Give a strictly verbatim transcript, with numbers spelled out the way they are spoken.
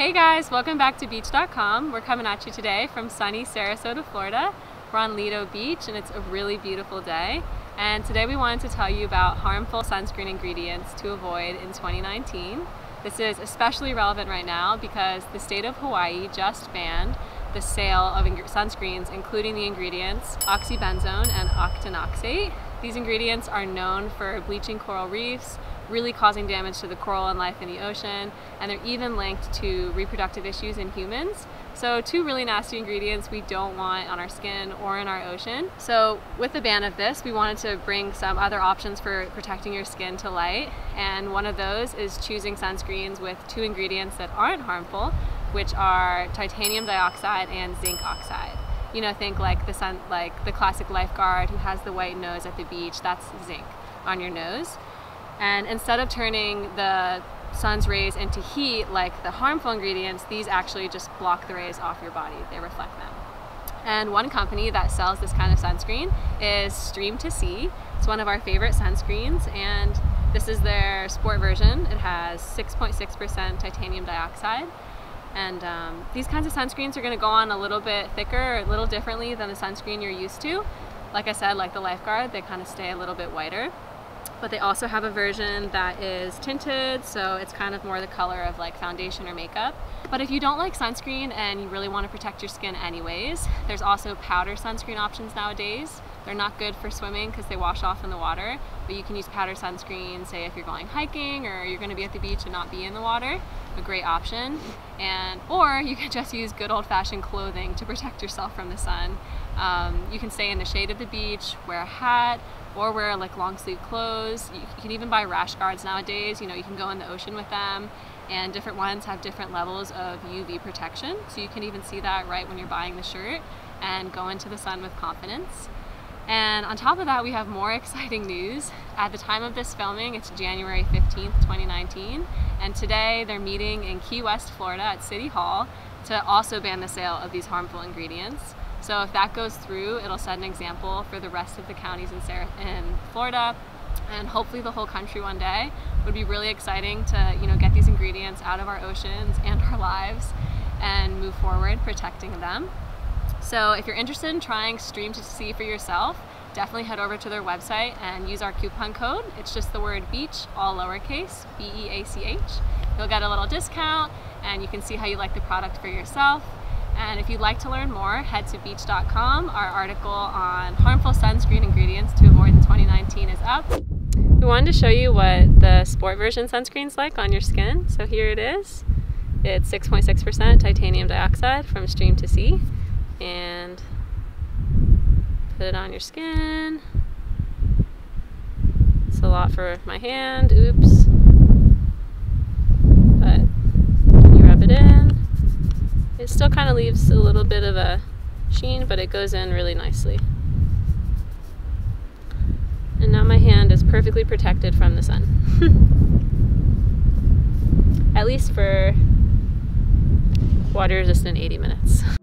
Hey guys, welcome back to beach dot com. We're coming at you today from sunny Sarasota, Florida. We're on Lido Beach and it's a really beautiful day. And today we wanted to tell you about harmful sunscreen ingredients to avoid in twenty nineteen. This is especially relevant right now because the state of Hawaii just banned the sale of sunscreens, including the ingredients oxybenzone and octinoxate. These ingredients are known for bleaching coral reefs, really causing damage to the coral and life in the ocean, and they're even linked to reproductive issues in humans. So two really nasty ingredients we don't want on our skin or in our ocean. So with the ban of this, we wanted to bring some other options for protecting your skin to light, and one of those is choosing sunscreens with two ingredients that aren't harmful, which are titanium dioxide and zinc oxide. You know, think like the sun, like the classic lifeguard who has the white nose at the beach. That's zinc on your nose. And instead of turning the sun's rays into heat like the harmful ingredients, these actually just block the rays off your body. They reflect them. And one company that sells this kind of sunscreen is Stream to Sea. It's one of our favorite sunscreens, and this is their sport version. It has six point six percent titanium dioxide. And um, these kinds of sunscreens are going to go on a little bit thicker, a little differently than the sunscreen you're used to. Like I said, like the lifeguard, they kind of stay a little bit whiter. But they also have a version that is tinted, so it's kind of more the color of like foundation or makeup. But if you don't like sunscreen and you really want to protect your skin anyways, there's also powder sunscreen options nowadays. They're not good for swimming because they wash off in the water, but you can use powder sunscreen, say if you're going hiking or you're going to be at the beach and not be in the water, a great option. And or you can just use good old-fashioned clothing to protect yourself from the sun. Um, you can stay in the shade of the beach, wear a hat, or wear like long sleeve clothes. You can even buy rash guards nowadays. You know, you can go in the ocean with them, and different ones have different levels of U V protection. So you can even see that right when you're buying the shirt and go into the sun with confidence. And on top of that, we have more exciting news. At the time of this filming, it's January fifteenth, twenty nineteen, and today they're meeting in Key West, Florida at City Hall to also ban the sale of these harmful ingredients. So if that goes through, it'll set an example for the rest of the counties in, Sarah, in Florida, and hopefully the whole country one day. It would be really exciting to, you know, get these ingredients out of our oceans and our lives and move forward protecting them. So if you're interested in trying Stream to Sea for yourself, definitely head over to their website and use our coupon code. It's just the word beach, all lowercase, B E A C H. You'll get a little discount and you can see how you like the product for yourself. And if you'd like to learn more, head to beach dot com. Our article on harmful sunscreen ingredients to avoid in twenty nineteen is up. We wanted to show you what the sport version sunscreen's like on your skin. So here it is. It's six point six percent titanium dioxide from Stream to Sea. And put it on your skin. It's a lot for my hand, oops. But when you rub it in, it still kind of leaves a little bit of a sheen, but it goes in really nicely. And now my hand is perfectly protected from the sun. At least for water resistant eighty minutes.